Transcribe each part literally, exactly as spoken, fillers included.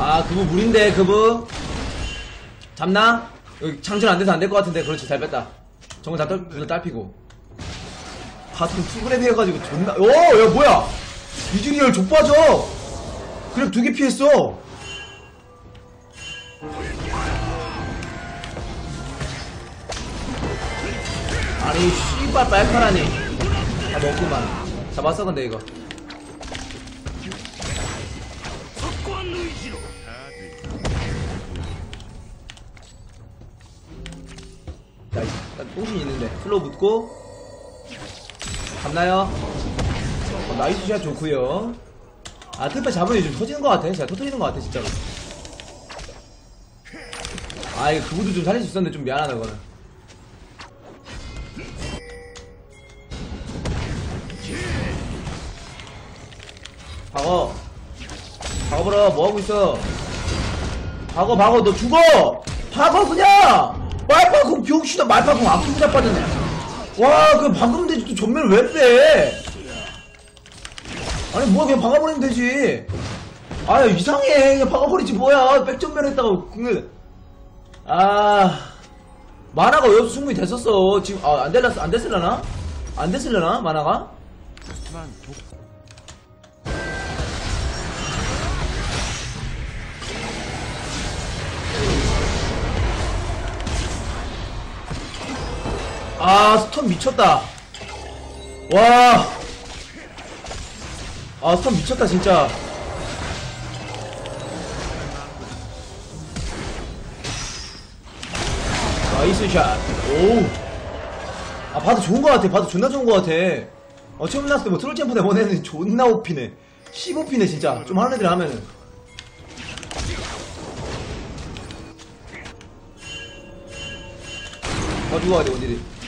아, 그분 물인데, 그분. 잡나? 여기 장전 안 돼서 안 될 것 같은데. 그렇지, 잘 뺐다. 정글 다 딸, 딸 피고. 바텀 투그레드 해가지고 존나. 오, 야, 뭐야! 이즈리얼 족빠져! 그래, 두 개 피했어! 아니, 씨발, 빨파라니. 다 먹구만. 잡았어, 근데 이거. 뽕신이 있는데 슬로우 붙고 잡나요? 어, 나이스 샷 좋구요. 아 트리파 잡으면 요즘 터지는 것 같아. 제가 터트리는 것 같아 진짜로. 아 이거 그분도 좀 살릴 수 있었는데 좀 미안하다 그거는. 박어 박어 보라 뭐하고 있어. 박어 박어 너 죽어. 박어 그냥 말파공 병신아. 말파공 아프게 자빠졌네. 와 그 방금 되지 또 전멸 왜 빼. 아니 뭐야 그냥 박아버리면 되지. 아 이상해 그냥 박아버리지 뭐야. 백전멸 했다가 그 아 만화가 여기서 충분히 됐었어 지금. 아 안될라스 안됐을라나? 안됐을라나 만화가? 아 스턴 미쳤다. 와 아 스턴 미쳤다 진짜. 나이스 샷. 오우 아 봐도 좋은거 같아. 봐도 존나 좋은거 같아. 어 처음 나왔을 때 뭐 트롤 챔프네 뭐네는 존나 오피네 십오피네 진짜. 좀 하는 애들 하면은 더 죽어야 돼 어디든.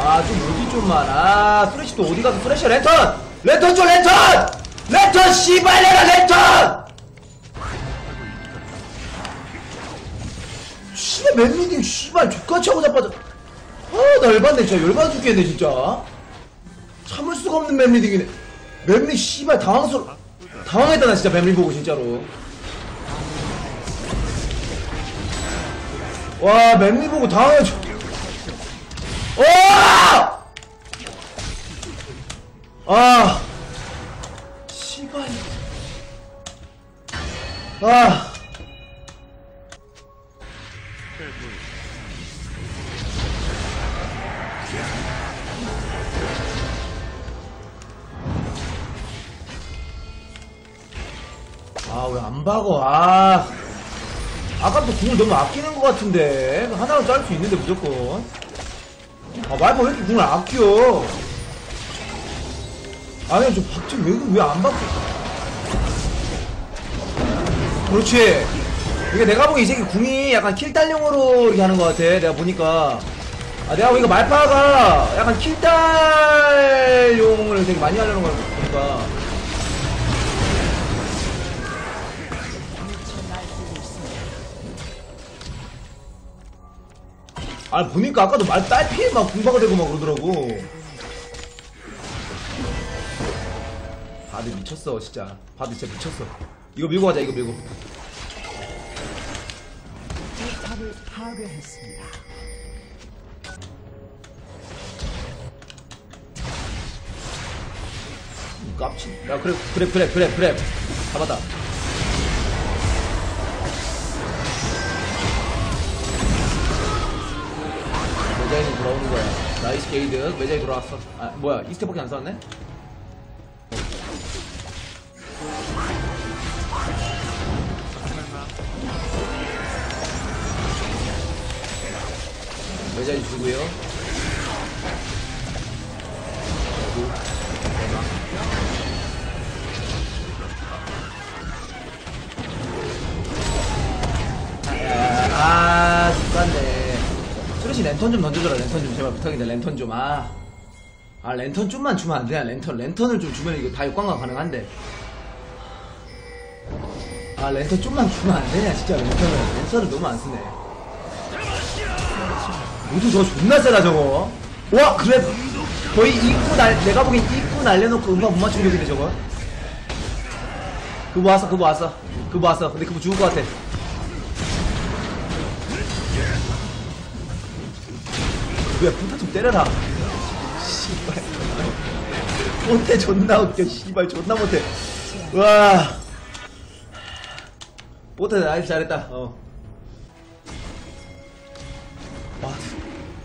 아 좀 여기 좀만. 아 프레시 또 어디가서 프레시야. 랜턴! 랜턴 줘 랜턴! 랜턴 씨발 내가 랜턴! 씨발 맨미딩 씨발 족같이 하고 자빠져. 아 나 열받네 진짜. 열받아 죽겠네 진짜. 참을 수가 없는 맨미딩이네. 맨미 씨발 당황스러.. 당황했다 나 진짜 맨미 보고 진짜로. 와 맨미 보고 당황해줘. 와! 아! 씨발. 아! 아, 왜 안 박어? 아! 아까부터 궁을 너무 아끼는 것 같은데. 하나로 짤 수 있는데, 무조건. 아 말파 왜 이렇게 궁을 아껴. 아니 저 박진 왜 안 바뀌어. 그렇지 이게 내가 보기 이 새끼 궁이 약간 킬딸용으로 이렇게 하는 것 같아. 내가 보니까 아 내가 보니까 말파가 약간 킬딸용을 되게 많이 하려는 걸 보니까. 아 보니까 아까도 말 딸 피해 막 공박을 대고 막 그러더라고. 바드 미쳤어 진짜. 바드 진짜 미쳤어. 이거 밀고 가자 이거 밀고. 탑을 파괴했습니다. 깝치. 야 그래 그래 그래 그래 그래. 잡았다. 매장이 돌아오는 거야. 나이스 게이드. 매장이 돌아왔어. 아 뭐야 이스텝밖에 안 쌓았네? 매장이 주고요. 아 죽었네. 그렇지 랜턴 좀 던져줘라. 랜턴 좀 제발 부탁인데 랜턴 좀. 아, 아 랜턴 좀만 주면 안 되냐. 랜턴 랜턴을 좀 주면 이거 다 육관가 가능한데. 아 랜턴 좀만 주면 안 되냐 진짜. 랜턴을 랜턴을 너무 안 쓰네. 모두 저거 존나 세다 저거. 와 그래 거의 입구 날, 내가 보기엔 입구 날려놓고 음파 못 맞춘 격이네 저거. 그거 왔어, 그거 왔어, 그거 왔어. 근데 그거 죽을 것 같아. 야, 분타 좀 때려라. 씨발. 못해, 존나 웃겨. 씨발, 존나 못해. 와. 못해, 나이스, 잘했다. 어. 와.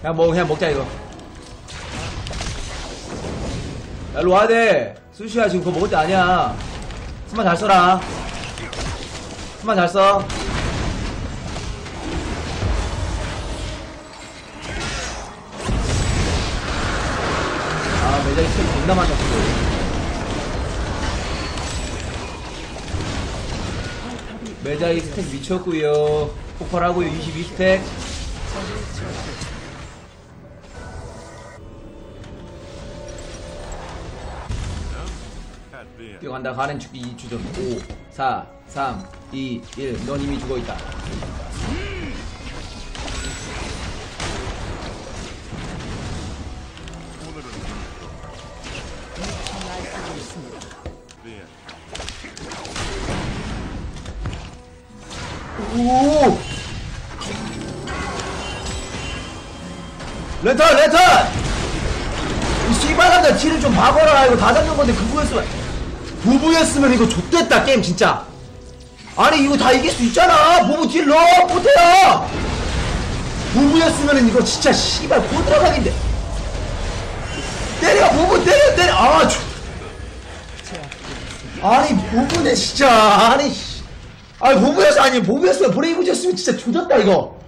그냥 뭐, 그냥 먹자, 이거. 야, 일로 와야 돼. 수시야, 지금 그거 먹을 때 아니야. 스마 잘 써라. 스마 잘 써. 내가 이틀 겁나 많이 잡고. 메자이 스택 미쳤구요. 폭발하고요. 이십이 스택. 뛰어간다. 가렌 죽기 이 초 전. 오 사 삼 이 일. 넌 이미 죽어있다. 오! 레턴! 레턴! 이 씨발한다. 딜을 좀 박아라. 이거 다 잡는건데 그부였으면 부부였으면 이거 좆됐다 게임 진짜. 아니 이거 다 이길 수 있잖아. 부부 딜 넣어 포트야. 부부였으면은 이거 진짜 씨발 포드라각인데 때려 부부 때려 때려. 아 주... 아니 부부네 진짜. 아니 아니, 보부였어, 아니, 보부였으면, 브레이브였으면 진짜 조졌다, 이거.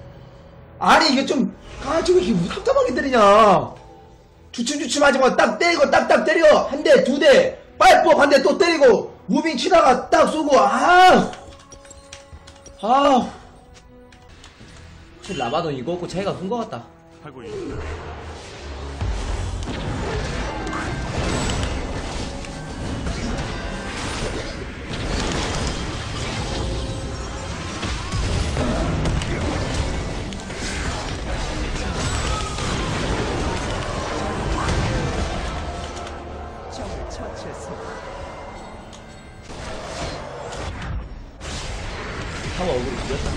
아니, 이게 좀, 아, 저거 이게 무섭다하게 때리냐. 주춤주춤 하지 마. 딱 때리고, 딱딱 때려. 한 대, 두 대, 빨법 한 대 또 때리고, 무빙 치다가 딱 쏘고, 아! 아! 혹시 라바도 이거 없고 차이가 큰 것 같다. 하고 있다. 타워 어그로 죽였다.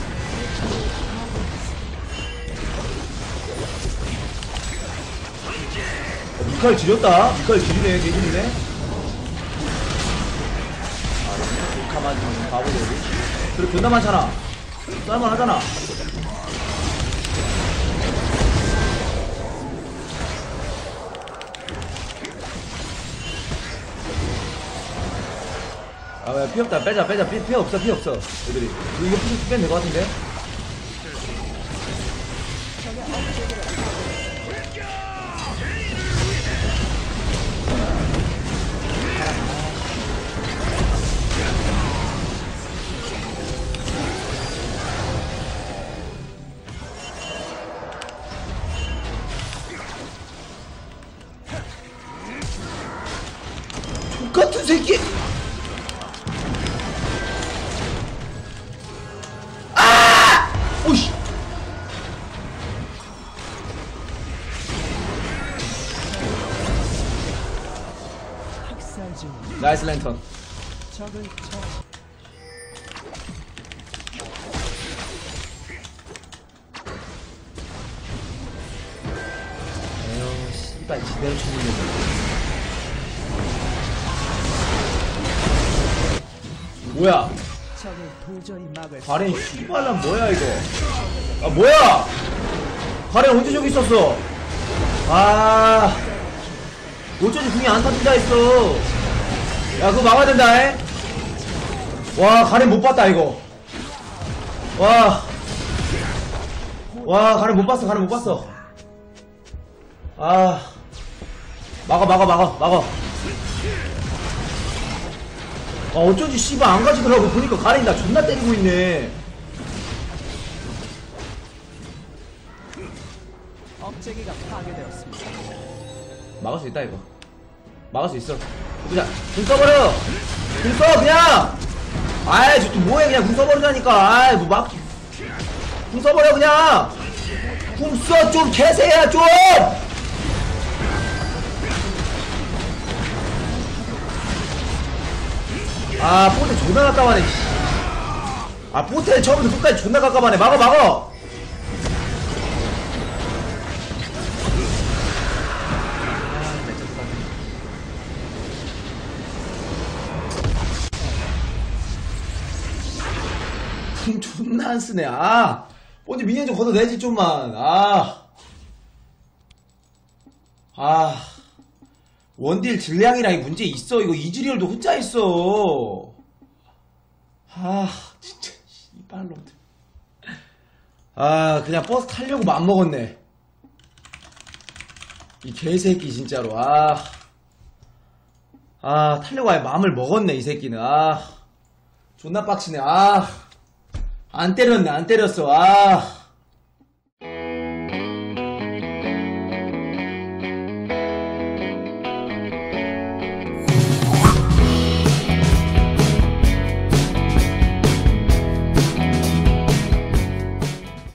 어, 미칼 지렸다. 미칼 지리네. 개지리네. 아, 미칼만 바보네. 그리고 존나 많잖아. 쌀만 하잖아. 아, 피 없다. 빼자, 빼자. 피, 피 없어, 피 없어. 애들이. 이거 피 빼면 될 것 같은데? 똑같은 새끼! 나이스 랜턴. 에휴, 씨발, 지대로 죽는데. 뭐야? 가렌, 씨발란 뭐야, 이거? 아, 뭐야? 가렌 언제 저기 있었어? 아, 어쩐지 궁이 안 터진다 했어. 야, 그거 막아야 된다, 에? 와, 가렌 못 봤다, 이거. 와. 와, 가렌 못 봤어, 가렌 못 봤어. 아. 막아, 막아, 막아, 막아. 아, 어쩐지, 씨발, 안 가지더라고. 보니까 가렌이 나 존나 때리고 있네. 업체기가 파괴되었습니다. 막을 수 있다, 이거. 막을 수 있어. 보자. 궁 써버려. 궁 써, 그냥. 아이, 저또 뭐해, 그냥 궁 써버리자니까. 아이, 뭐 막. 궁 써버려, 그냥. 궁 써, 좀 개새야, 좀. 아 포텐 존나 깝깝하네. 아 포텐 처음부터 끝까지 존나 깝깝하네. 막어 막어. 힘 존나 안 쓰네. 아 어디 미니언 좀 걷어내지 좀만. 아 아 원딜 질량이랑 문제 있어. 이거 이즈리얼도 혼자 있어. 아 진짜 이발놈들. 아 그냥 버스 타려고 마음 먹었네 이 개새끼 진짜로. 아 아 타려고 아예 마음을 먹었네 이 새끼는. 아 존나 빡치네. 아 안 때렸네 안 때렸어. 아